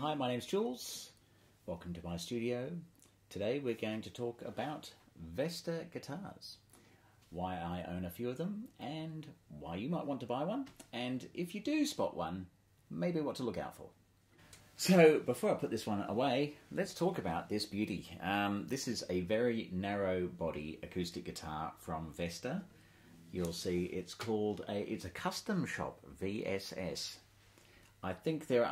Hi, my name's Jules. Welcome to my studio. Today we're going to talk about Vester guitars, why I own a few of them and why you might want to buy one, and if you do spot one, maybe what to look out for. So before I put this one away, let's talk about this beauty. This is a very narrow body acoustic guitar from Vester. You'll see it's called, it's a custom shop, VSS. I think there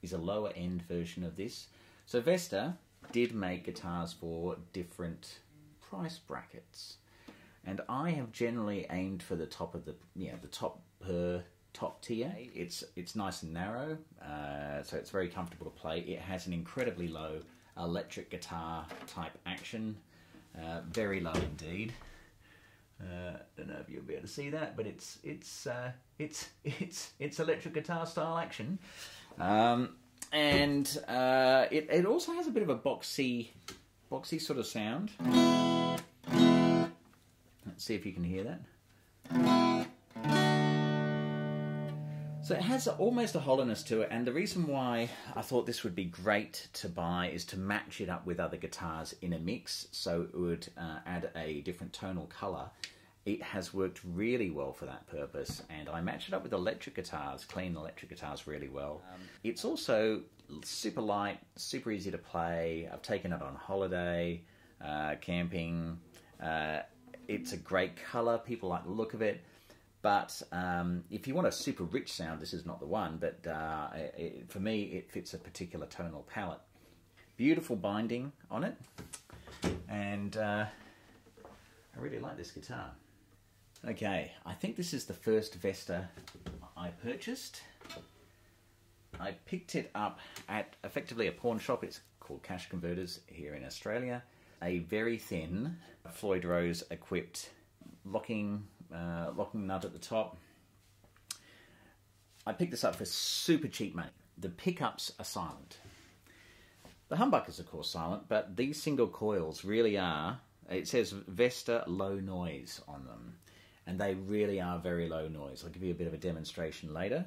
is a lower end version of this. So Vester did make guitars for different price brackets. And I have generally aimed for the top of the, the top tier. It's nice and narrow, so it's very comfortable to play. It has an incredibly low electric guitar type action, very low indeed. Don't know if you'll be able to see that, but it's electric guitar style action, and it also has a bit of a boxy sort of sound. Let's see if you can hear that. So it has almost a hollowness to it, and the reason why I thought this would be great to buy is to match it up with other guitars in a mix, so it would add a different tonal colour. It has worked really well for that purpose, and I matched it up with electric guitars, clean electric guitars, really well. It's also super light, super easy to play. I've taken it on holiday, camping. It's a great colour, people like the look of it. But if you want a super rich sound, this is not the one, but for me, it fits a particular tonal palette. Beautiful binding on it, and I really like this guitar. Okay, I think this is the first Vester I purchased. I picked it up at effectively a pawn shop. It's called Cash Converters here in Australia. A very thin Floyd Rose equipped locking nut at the top. I picked this up for super cheap money. The pickups are silent. The humbuckers, of course, silent, but these single coils really are. It says Vester Low Noise on them, and they really are very low noise. I'll give you a bit of a demonstration later.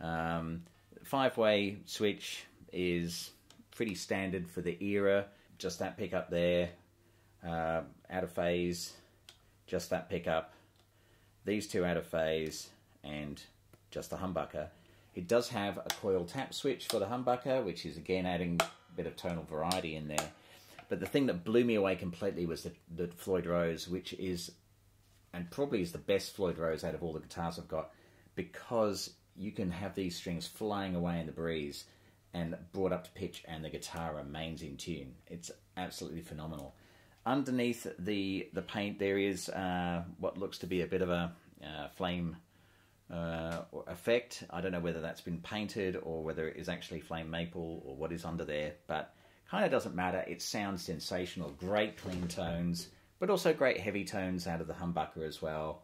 Five-way switch is pretty standard for the era. Just that pickup there, out of phase, just that pickup. These two out of phase and just the humbucker. It does have a coil tap switch for the humbucker, which is again adding a bit of tonal variety in there. But the thing that blew me away completely was the Floyd Rose, which is, and probably is the best Floyd Rose out of all the guitars I've got, because you can have these strings flying away in the breeze and brought up to pitch and the guitar remains in tune. It's absolutely phenomenal. Underneath the paint there is what looks to be a bit of a flame effect. I don't know whether that's been painted or whether it is actually flame maple or what is under there, but kind of doesn't matter. It sounds sensational. Great clean tones, but also great heavy tones out of the humbucker as well.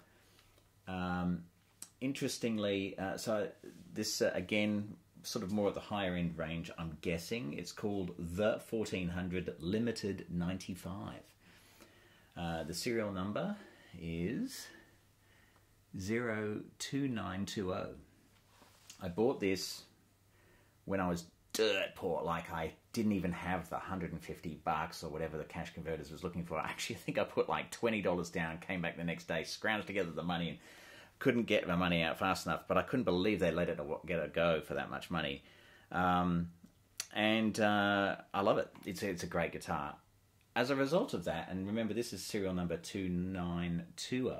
Interestingly, so this again, sort of more at the higher end range, I'm guessing. It's called the 1400 Limited 95. The serial number is 02920. I bought this when I was dirt poor, like I didn't even have the $150 or whatever the Cash Converters was looking for. I actually think I put like $20 down, came back the next day, scrounged together the money and couldn't get my money out fast enough, but I couldn't believe they let it get a go for that much money. I love it. It's a great guitar. As a result of that, and remember this is serial number 2920,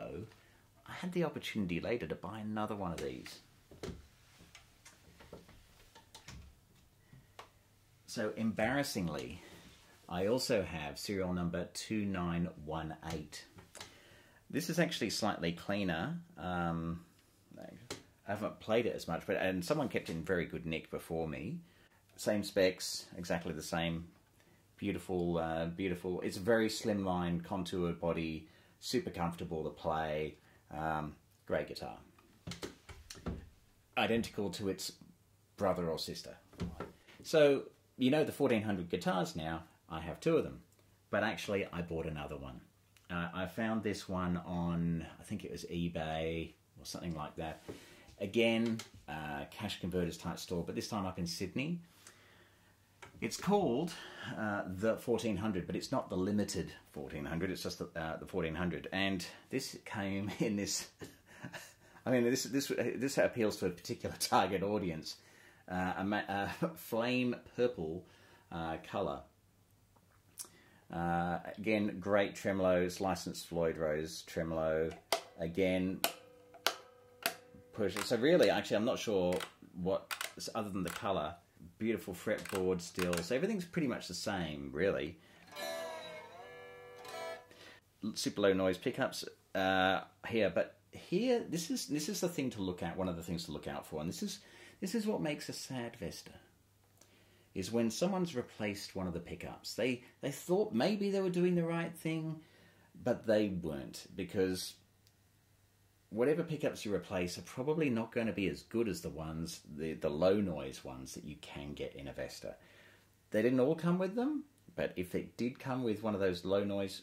I had the opportunity later to buy another one of these. So embarrassingly, I also have serial number 2918. This is actually slightly cleaner. I haven't played it as much, and someone kept it in very good nick before me. Same specs, exactly the same. Beautiful, beautiful. It's a very slimline, contoured body, super comfortable to play. Great guitar. Identical to its brother or sister. So, you know the 1400 guitars now, I have two of them. But actually, I bought another one. I found this one on, I think it was eBay or something like that. Again, Cash Converters type store, but this time up in Sydney. It's called the 1400, but it's not the limited 1400, it's just the 1400. And this came in this, I mean, this appeals to a particular target audience, a flame purple colour. Again, great tremolo, it's licensed Floyd Rose tremolo. Again, push. So really, actually, I'm not sure what, other than the colour, beautiful fretboard still. So everything's pretty much the same, really. Super low noise pickups here, but here this is the thing to look at. One of the things to look out for, and this is what makes a sad Vester, is when someone's replaced one of the pickups. They thought maybe they were doing the right thing, but they weren't, because whatever pickups you replace are probably not going to be as good as the ones, the low noise ones that you can get in a Vester. They didn't all come with them, but if it did come with one of those low noise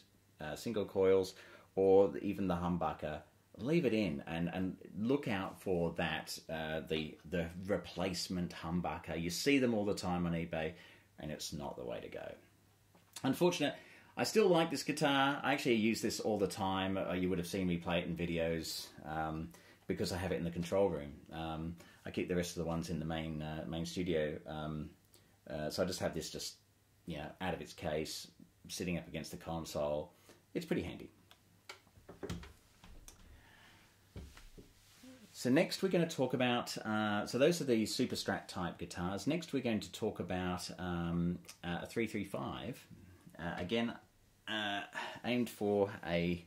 single coils or even the humbucker, leave it in and look out for that, the replacement humbucker. You see them all the time on eBay, and it's not the way to go. Unfortunate. I still like this guitar. I actually use this all the time. You would have seen me play it in videos because I have it in the control room. I keep the rest of the ones in the main main studio. So I just have this just, you know, out of its case, sitting up against the console. It's pretty handy. So next we're going to talk about, so those are the Super Strat type guitars. Next we're going to talk about a 335. Again, aimed for a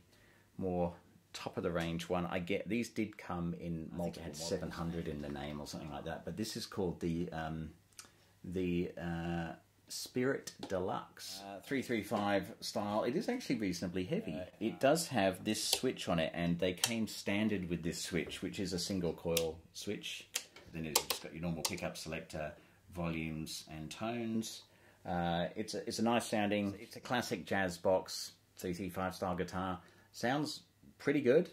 more top-of-the-range one. I get these did come in multiple. I think it had 700 in the name or something like that. But this is called the Spirit Deluxe 335 style. It is actually reasonably heavy. It does have this switch on it, and they came standard with this switch, which is a single coil switch. Then it's just got your normal pickup selector, volumes and tones. It's a nice sounding, it's a classic jazz box 335 style guitar. Sounds pretty good.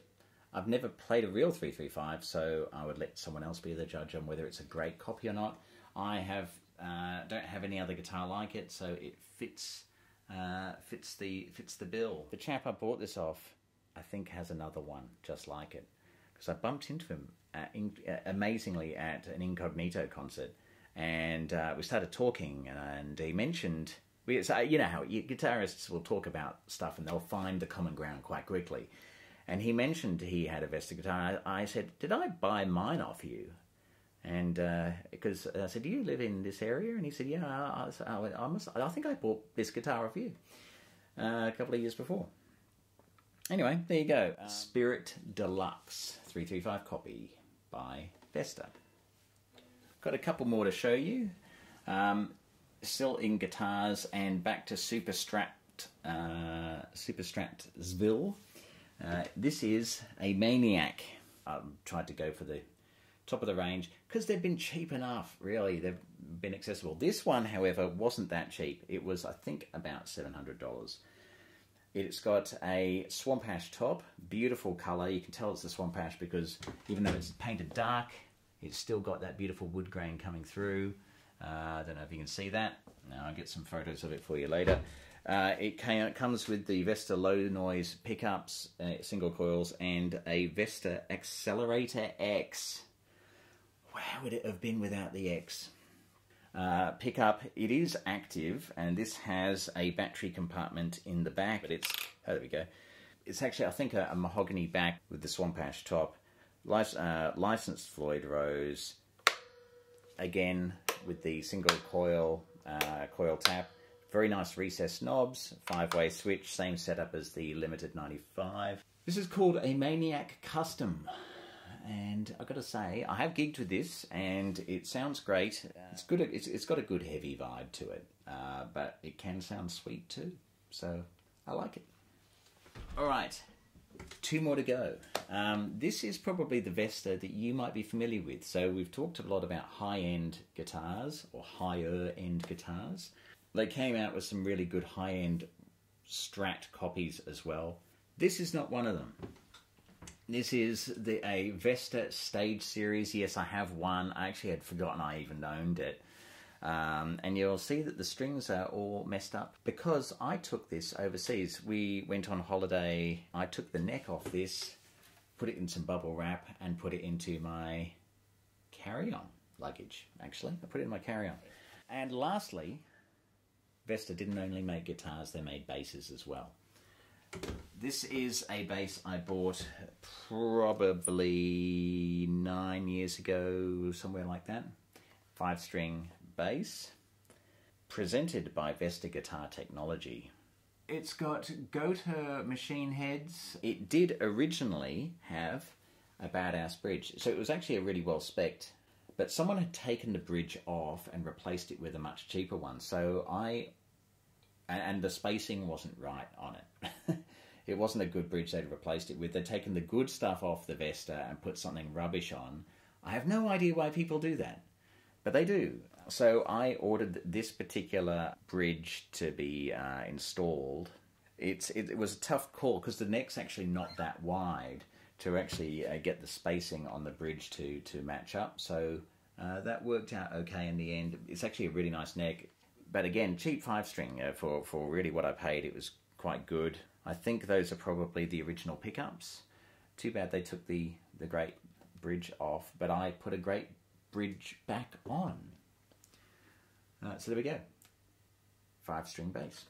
I've never played a real 335, so I would let someone else be the judge on whether it's a great copy or not. I have don't have any other guitar like it, so it fits the bill. The chap I bought this off, I think, has another one just like it, because I bumped into him amazingly at an Incognito concert. And we started talking, and he mentioned, so you know how guitarists will talk about stuff and they'll find the common ground quite quickly. And he mentioned he had a Vester guitar. I said, "Did I buy mine off you?" And because I said, "Do you live in this area?" And he said, "Yeah, I think I bought this guitar off you a couple of years before." Anyway, there you go. Spirit Deluxe 335 copy by Vester. Got a couple more to show you, still in guitars, and back to Super Strat, Super Stratville. This is a Maniac. I tried to go for the top of the range because they've been cheap enough, really. They've been accessible. This one, however, wasn't that cheap. It was, I think, about $700. It's got a swamp ash top, beautiful colour. You can tell it's the swamp ash because even though it's painted dark, it's still got that beautiful wood grain coming through. I don't know if you can see that. Now I'll get some photos of it for you later. It comes with the Vester Low Noise pickups, single coils, and a Vester Accelerator X. Where would it have been without the X? Pickup, it is active, and this has a battery compartment in the back. But it's, oh, there we go. It's actually, I think, a mahogany back with the swamp ash top. Licensed Floyd Rose, again with the single coil tap. Very nice recessed knobs, 5-way switch, same setup as the limited 95. This is called a Maniac Custom, and I've got to say I have gigged with this, and it sounds great. It's good. It's got a good heavy vibe to it, but it can sound sweet too. So I like it. All right. 2 more to go. This is probably the Vester that you might be familiar with. So we've talked a lot about high-end guitars or higher-end guitars. They came out with some really good high-end Strat copies as well. This is not one of them. This is a Vester Stage Series. Yes, I have one. I actually had forgotten I even owned it. And you'll see that the strings are all messed up because I took this overseas. We went on holiday. I took the neck off this, put it in some bubble wrap, and put it into my carry-on luggage, actually. I put it in my carry-on. And lastly, Vester didn't only make guitars, they made basses as well. This is a bass I bought probably 9 years ago, somewhere like that. 5-string bass, presented by Vester Guitar Technology. It's got Gotoh machine heads. It did originally have a bad-ass bridge, so it was actually a really well-spec'd, but someone had taken the bridge off and replaced it with a much cheaper one, so and the spacing wasn't right on it. It wasn't a good bridge they'd replaced it with. They'd taken the good stuff off the Vester and put something rubbish on. I have no idea why people do that, but they do. So I ordered this particular bridge to be installed. It was a tough call because the neck's actually not that wide to actually get the spacing on the bridge to match up. So that worked out okay in the end. It's actually a really nice neck. But again, cheap 5-string for really what I paid. It was quite good. I think those are probably the original pickups. Too bad they took the great bridge off, but I put a great bridge back on. So there we go. 5-string bass.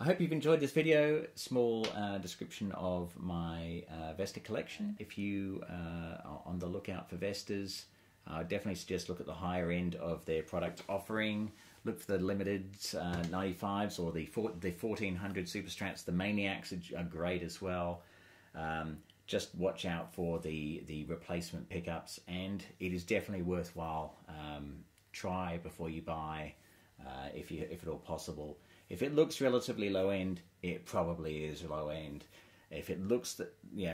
I hope you've enjoyed this video. Small description of my Vester collection. If you are on the lookout for Vesters, I definitely suggest look at the higher end of their product offering. Look for the Limiteds, 95s, or the 1400 Superstrats. The Maniacs are great as well. Just watch out for the replacement pickups, and it is definitely worthwhile. Try before you buy, if at all possible. If it looks relatively low end, it probably is low end. If it looks,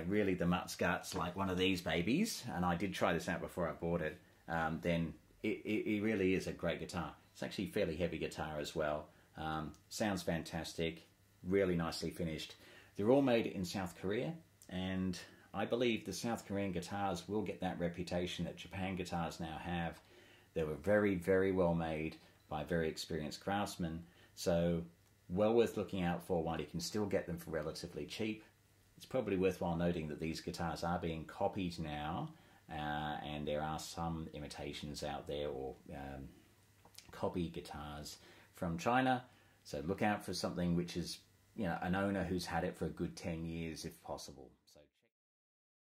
really the mutt's guts, like one of these babies, and I did try this out before I bought it, then it really is a great guitar. It's actually a fairly heavy guitar as well. Sounds fantastic, really nicely finished. They're all made in South Korea, and I believe the South Korean guitars will get that reputation that Japan guitars now have. They were very, very well made by very experienced craftsmen, so well worth looking out for while you can still get them for relatively cheap. It's probably worthwhile noting that these guitars are being copied now, and there are some imitations out there, or copy guitars from China. So look out for something which is, an owner who's had it for a good 10 years if possible. So